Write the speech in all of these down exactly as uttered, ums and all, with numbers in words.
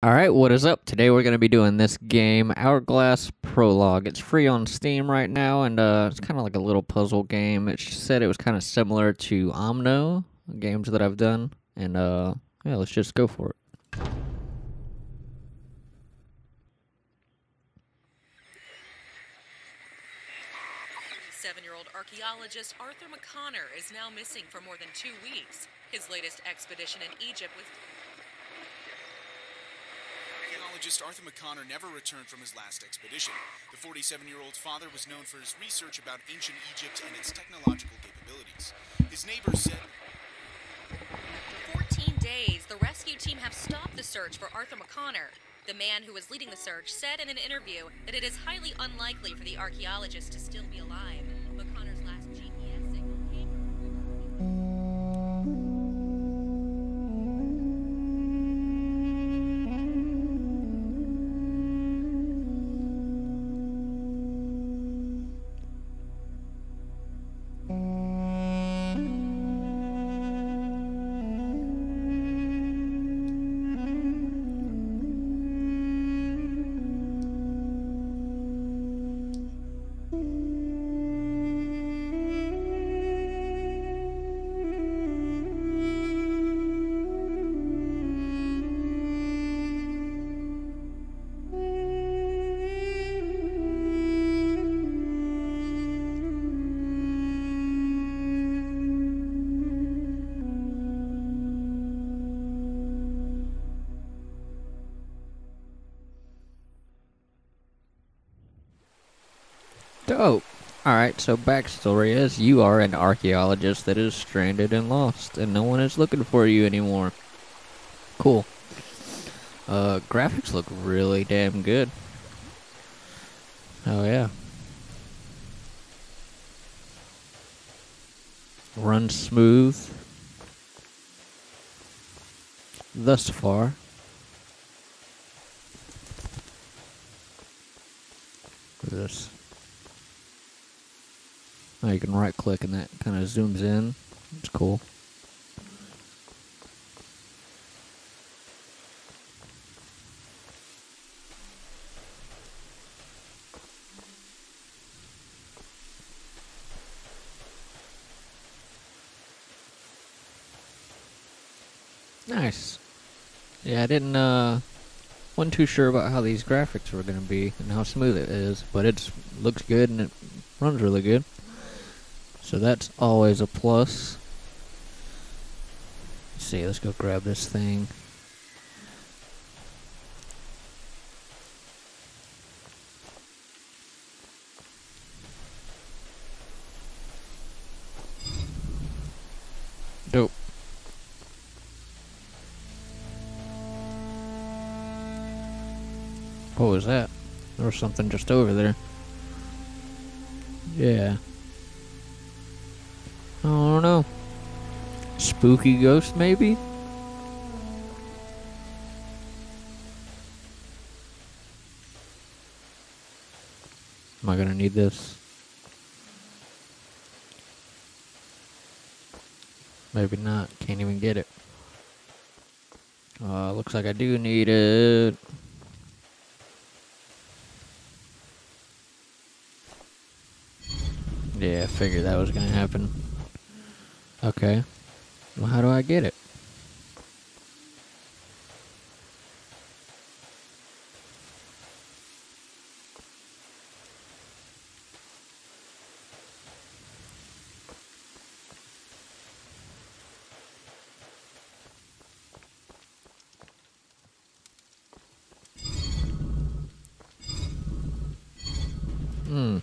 Alright, what is up? Today we're going to be doing this game, Hourglass Prologue. It's free on Steam right now, and uh, it's kind of like a little puzzle game. It said it was kind of similar to Omno, games that I've done, and uh, yeah, let's just go for it. seven-year-old archaeologist Arthur McConnor is now missing for more than two weeks. His latest expedition in Egypt was... Archaeologist Arthur McConnor never returned from his last expedition. The forty-seven-year-old father was known for his research about ancient Egypt and its technological capabilities. His neighbors said... After fourteen days, the rescue team have stopped the search for Arthur McConnor. The man who was leading the search said in an interview that it is highly unlikely for the archaeologist to still be alive. McConnor's last G P S signal came from... Dope. Alright, so backstory is you are an archaeologist that is stranded and lost, and no one is looking for you anymore. Cool. Uh, graphics look really damn good. Oh yeah. Runs smooth. Thus far. What is this? Oh, you can right click and that kind of zooms in. It's cool. Nice. Yeah, I didn't, uh, wasn't too sure about how these graphics were going to be and how smooth it is, but it looks good and it runs really good. So that's always a plus. Let's see, let's go grab this thing. Dope. What was that? There was something just over there. Yeah. I don't know. Spooky ghost, maybe? Am I gonna need this? Maybe not. Can't even get it. Uh, looks like I do need it. Yeah, I figured that was gonna happen. Okay, well, how do I get it? Hmm.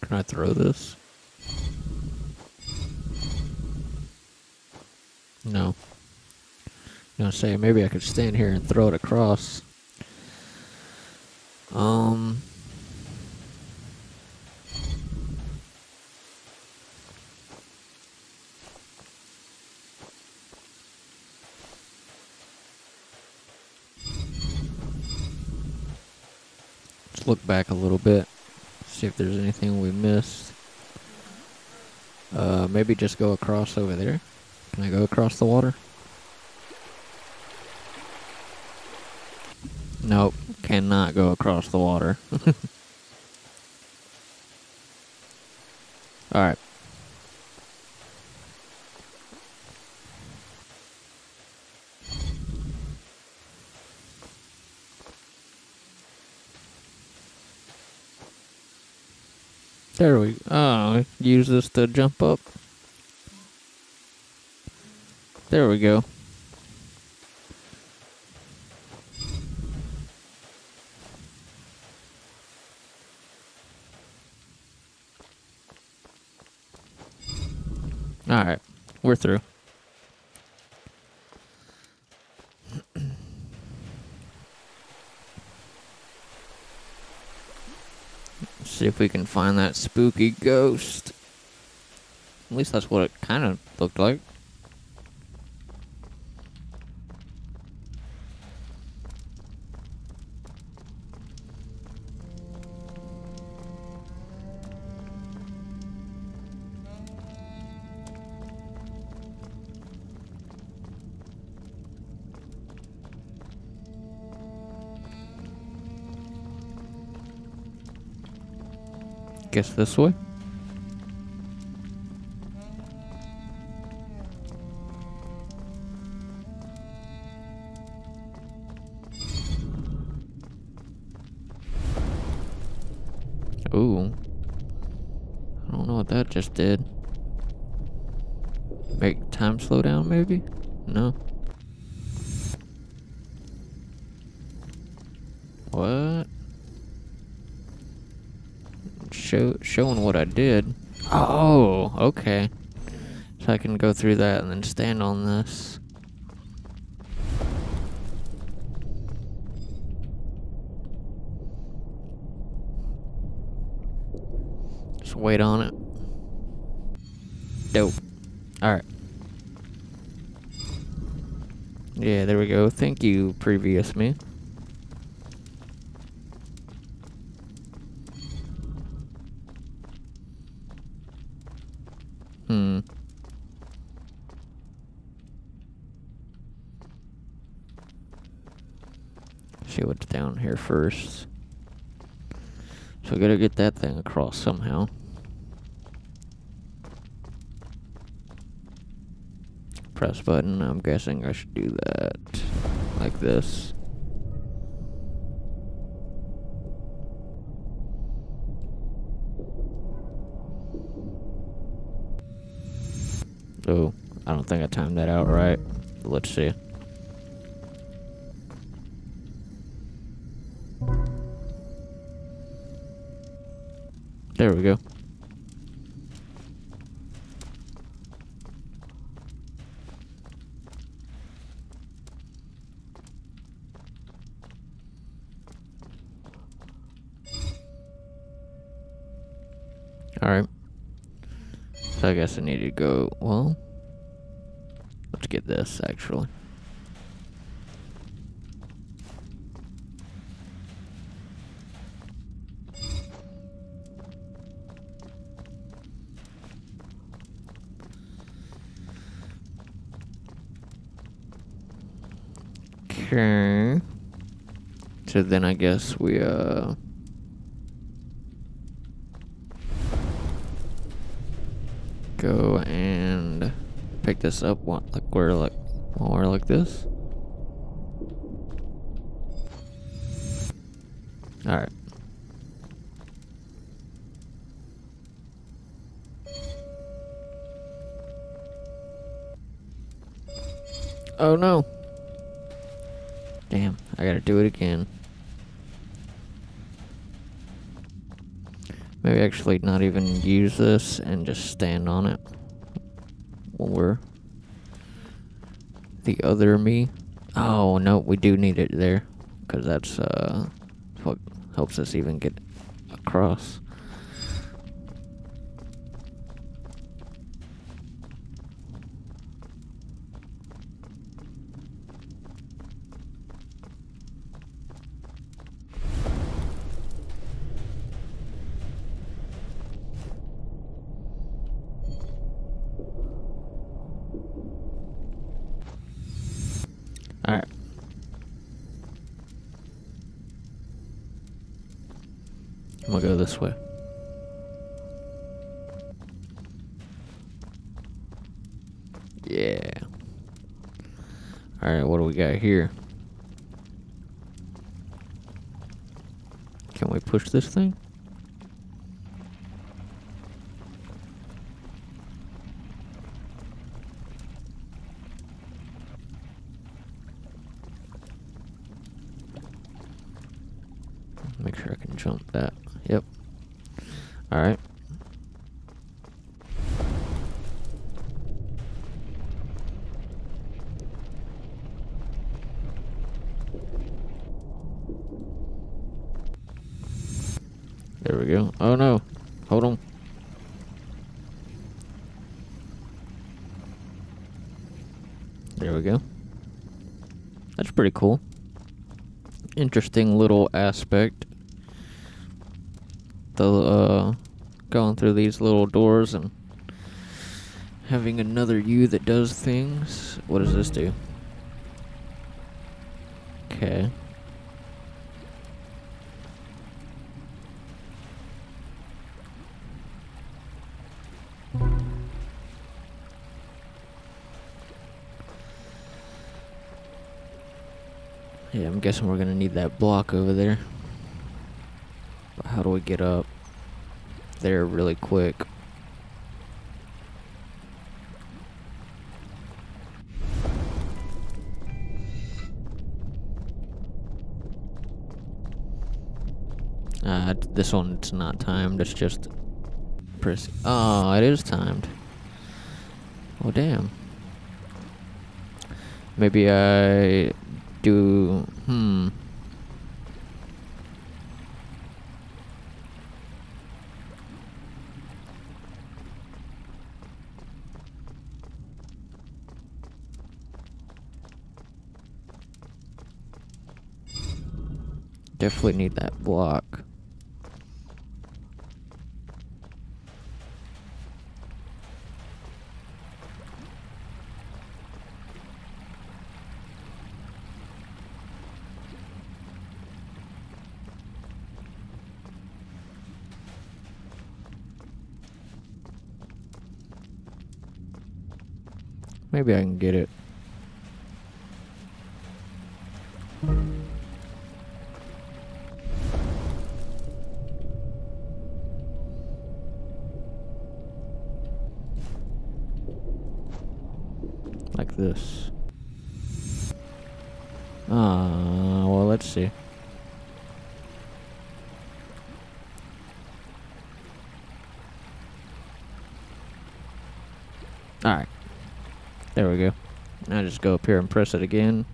Can I throw this? No. I'm gonna say maybe I could stand here and throw it across. Um. Let's look back a little bit. See if there's anything we missed. Uh, maybe just go across over there. Can I go across the water? Nope, cannot go across the water. Alright. There we go. Oh, use this to jump up. There we go. Alright, we're through. Let's see if we can find that spooky ghost. At least that's what it kind of looked like. Guess this way. Ooh. I don't know what that just did. Make time slow down maybe? No. What? Show, showing what I did. Oh, okay. So I can go through that and then stand on this. Just wait on it. Dope. Alright. Yeah, there we go. Thank you, previous me. Hmm. See what's down here first. So we gotta get that thing across somehow. Press button. I'm guessing I should do that like this. Oh, I don't think I timed that out right. Let's see. There we go. All right. So I guess I need to go, well, let's get this, actually. Okay. So then I guess we, uh... go and pick this up. What, like we're like more like this. All right. Oh no! Damn! I gotta do it again. Maybe actually not even use this and just stand on it. Or the other me. Oh no, we do need it there, because that's uh what helps us even get across. Alright. We'll go this way. Yeah. Alright, what do we got here? Can we push this thing? Make sure I can jump that. Yep. Alright. There we go. Oh no. Hold on. There we go. That's pretty cool. Interesting little aspect. The, uh, going through these little doors and having another you that does things. What does this do? Okay. Yeah, I'm guessing we're gonna need that block over there. But how do we get up there really quick? Uh, this one's not timed, it's just press. Oh, it is timed. Oh, damn. Maybe I do, hmm. Definitely need that block. Maybe I can get it. Like this. Ah, uh, well, let's see. Alright. There we go. Now just go up here and press it again.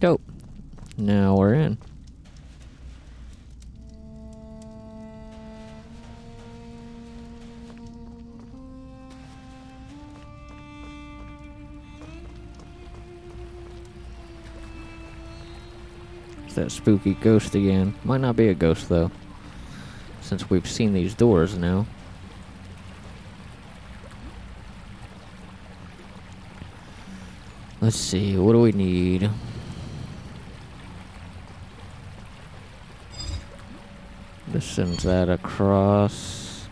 Dope. Now we're in. It's that spooky ghost again. Might not be a ghost though, since we've seen these doors now. Let's see, what do we need? This sends that across.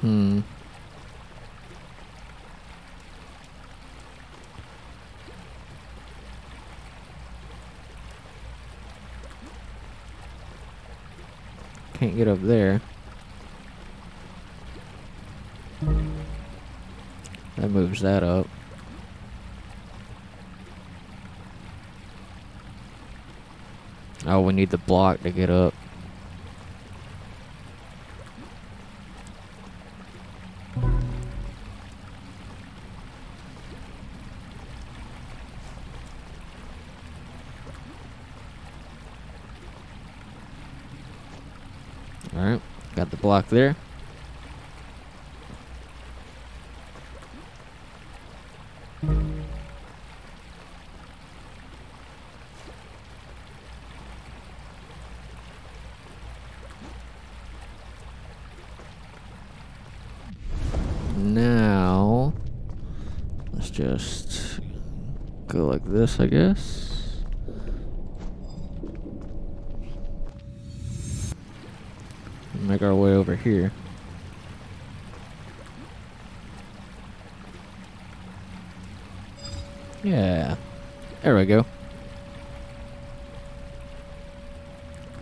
Hmm. Can't get up there. That moves that up. Oh, we need the block to get up. Alright, got the block there. Now, let's just go like this, I guess. Make our way over here. Yeah, there we go.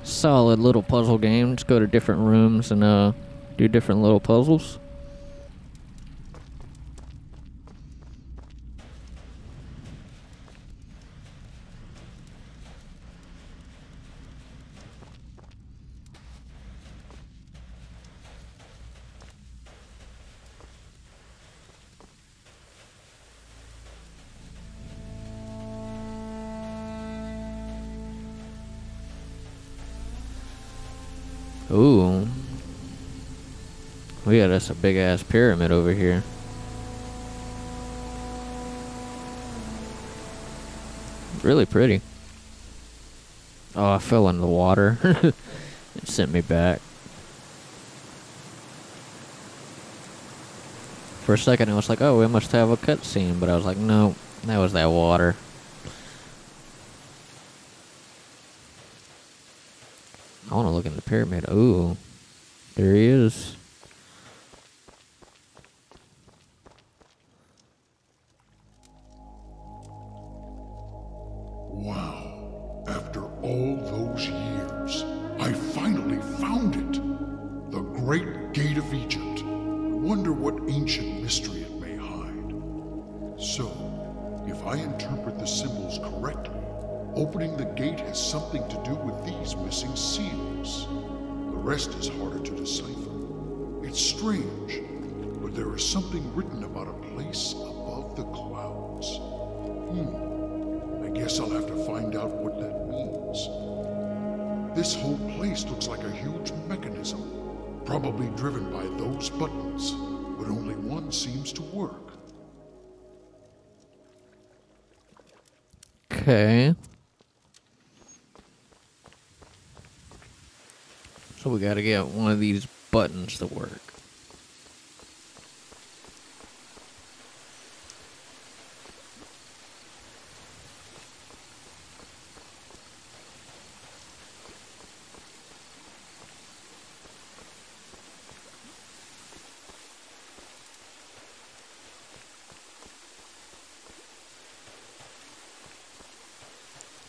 Solid little puzzle game. Just go to different rooms and uh, do different little puzzles. Ooh, we got us a big ass pyramid over here. Really pretty. Oh, I fell in the water. It sent me back. For a second I was like, oh, we must have a cutscene, but I was like, no, that was that water. I want to look in the pyramid. Ooh, there he is. Wow, after all those years, I finally found it. The Great Gate of Egypt. I wonder what ancient mystery it may hide. So, if I interpret the symbols correctly, opening the gate has something to do with these missing seals. The rest is harder to decipher. It's strange, but there is something written about a place above the clouds. Hmm, I guess I'll have to find out what that means. This whole place looks like a huge mechanism, probably driven by those buttons, but only one seems to work. Okay. So we gotta get one of these buttons to work.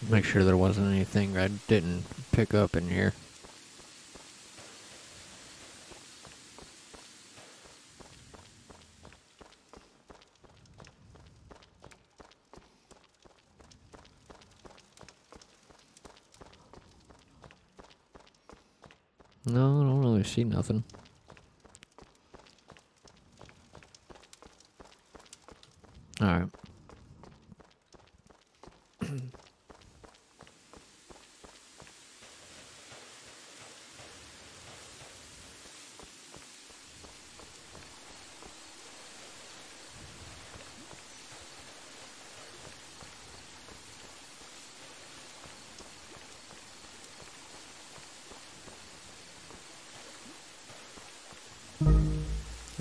Make sure there wasn't anything I didn't pick up in here. No, I don't really see nothing. All right.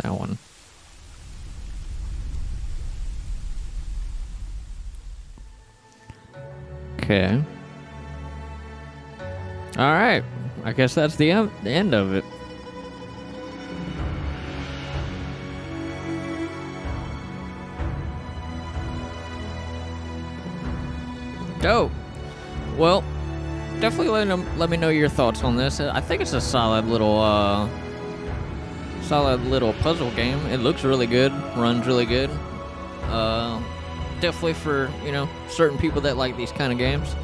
That one. Okay. All right. I guess that's the end, the end of it. Dope. Well, definitely let them, let me know your thoughts on this. I think it's a solid little. Uh, Solid little puzzle game. It looks really good, runs really good. Uh, definitely for, you know, certain people that like these kind of games.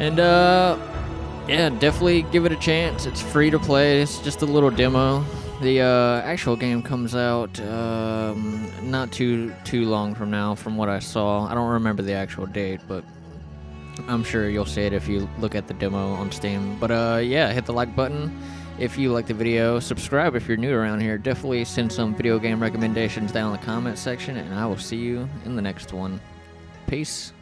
And uh, yeah, definitely give it a chance. It's free to play. It's just a little demo. The uh, actual game comes out um, not too too long from now, from what I saw. I don't remember the actual date, but I'm sure you'll see it if you look at the demo on Steam. But uh, yeah, hit the like button if you like the video. Subscribe if you're new around here. Definitely send some video game recommendations down in the comment section, and I will see you in the next one. Peace.